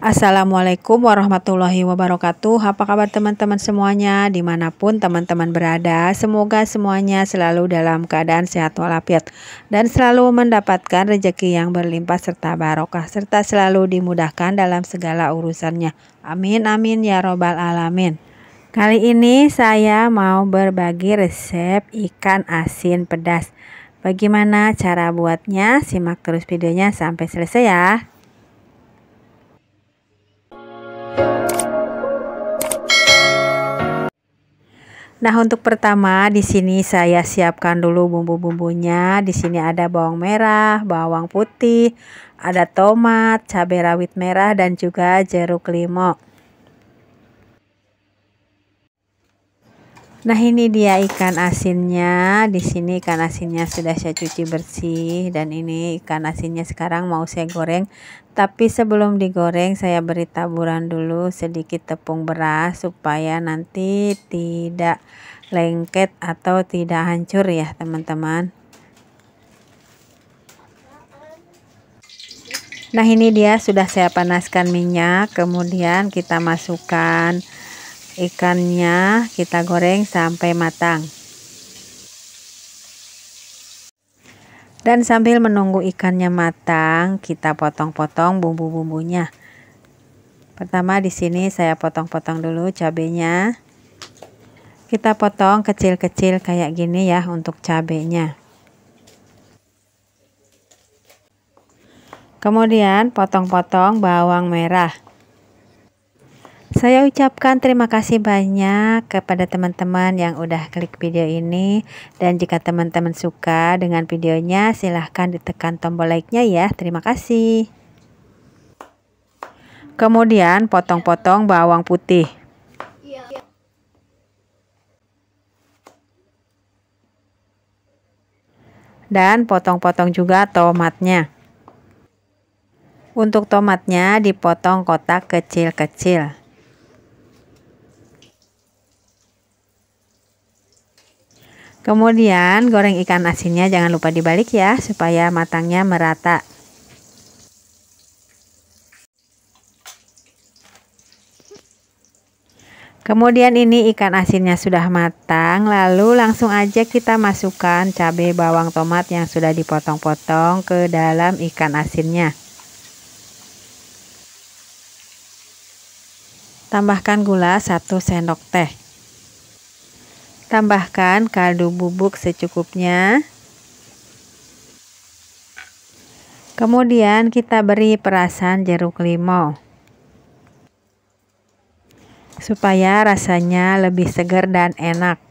Assalamualaikum warahmatullahi wabarakatuh. Apa kabar teman-teman semuanya dimanapun teman-teman berada? Semoga semuanya selalu dalam keadaan sehat walafiat dan selalu mendapatkan rezeki yang berlimpah serta barokah, serta selalu dimudahkan dalam segala urusannya. Amin amin ya robbal alamin. Kali ini saya mau berbagi resep ikan asin pedas. Bagaimana cara buatnya? Simak terus videonya sampai selesai ya. Nah, untuk pertama di sini saya siapkan dulu bumbu-bumbunya. Di sini ada bawang merah, bawang putih, ada tomat, cabai rawit merah dan juga jeruk limau. Nah, ini dia ikan asinnya. Di sini ikan asinnya sudah saya cuci bersih dan ini ikan asinnya sekarang mau saya goreng. Tapi sebelum digoreng saya beri taburan dulu sedikit tepung beras supaya nanti tidak lengket atau tidak hancur ya teman-teman. Nah, ini dia sudah saya panaskan minyak, kemudian kita masukkan ikannya, kita goreng sampai matang. Dan sambil menunggu ikannya matang, kita potong-potong bumbu-bumbunya. Pertama di sini saya potong-potong dulu cabenya. Kita potong kecil-kecil kayak gini ya untuk cabenya. Kemudian potong-potong bawang merah. Saya ucapkan terima kasih banyak kepada teman-teman yang udah klik video ini, dan jika teman-teman suka dengan videonya silahkan ditekan tombol like-nya ya. Terima kasih. Kemudian potong-potong bawang putih. Dan potong-potong juga tomatnya. Untuk tomatnya dipotong kotak kecil-kecil. Kemudian goreng ikan asinnya jangan lupa dibalik ya supaya matangnya merata. Kemudian ini ikan asinnya sudah matang, lalu langsung aja kita masukkan cabai, bawang, tomat yang sudah dipotong-potong ke dalam ikan asinnya. Tambahkan gula 1 sendok teh. Tambahkan kaldu bubuk secukupnya. Kemudian kita beri perasan jeruk limau supaya rasanya lebih segar dan enak.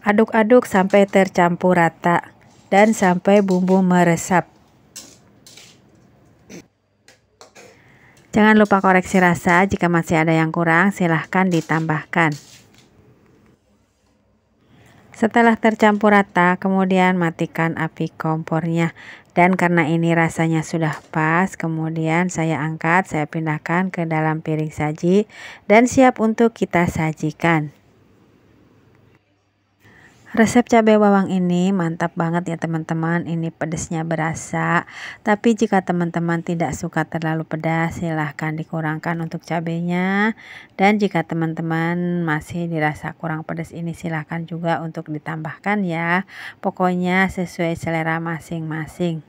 Aduk-aduk sampai tercampur rata dan sampai bumbu meresap. Jangan lupa koreksi rasa, jika masih ada yang kurang silahkan ditambahkan. Setelah tercampur rata, kemudian matikan api kompornya. Dan karena ini rasanya sudah pas, kemudian saya angkat, saya pindahkan ke dalam piring saji dan siap untuk kita sajikan. Resep cabai bawang ini mantap banget ya teman-teman, ini pedesnya berasa. Tapi jika teman-teman tidak suka terlalu pedas, silahkan dikurangkan untuk cabainya. Dan jika teman-teman masih dirasa kurang pedas ini silahkan juga untuk ditambahkan ya. Pokoknya sesuai selera masing-masing.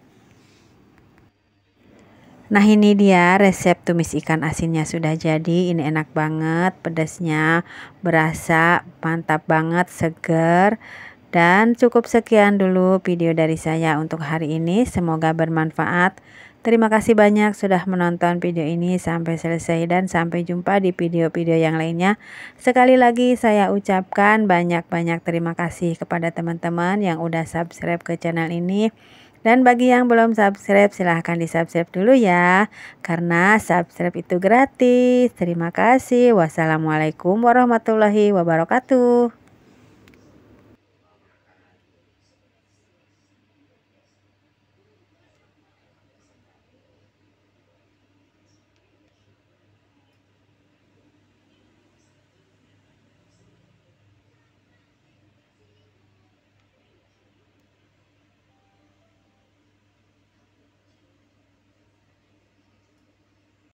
Nah, ini dia resep tumis ikan asinnya sudah jadi. Ini enak banget, pedasnya berasa, mantap banget, seger. Dan cukup sekian dulu video dari saya untuk hari ini, semoga bermanfaat. Terima kasih banyak sudah menonton video ini sampai selesai dan sampai jumpa di video-video yang lainnya. Sekali lagi saya ucapkan banyak-banyak terima kasih kepada teman-teman yang udah subscribe ke channel ini. Dan bagi yang belum subscribe silahkan di-subscribe dulu ya, karena subscribe itu gratis. Terima kasih. Wassalamualaikum warahmatullahi wabarakatuh.